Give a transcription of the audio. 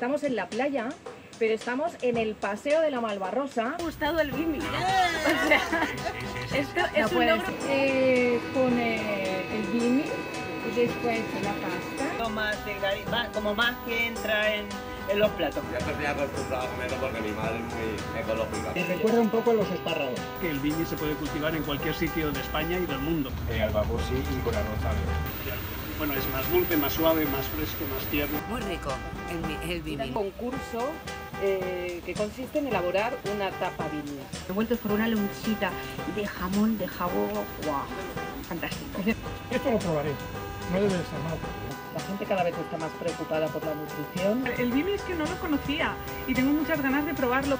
Estamos en la playa, pero estamos en el Paseo de la Malvarrosa. Me ha gustado el bimbi. O sea, esto es un logro. Con el bimbi y después la pasta. Más delgadita, como más que entra en los platos. Ya estoy acostumbrado a comerlo porque mi madre es muy ecológica. Me recuerda un poco a los espárragos. Que el bimbi se puede cultivar en cualquier sitio de España y del mundo. Al vapor sí y con arroz también. Bueno, es más dulce, más suave, más fresco, más tierno. Muy rico el bimbi. Un concurso que consiste en elaborar una tapa bimbi. Revueltos por una lonchita de jamón, de jabón, ¡guau! Fantástico. Esto lo probaré, no debe de ser mal. La gente cada vez está más preocupada por la nutrición. El bimbi es que no lo conocía y tengo muchas ganas de probarlo.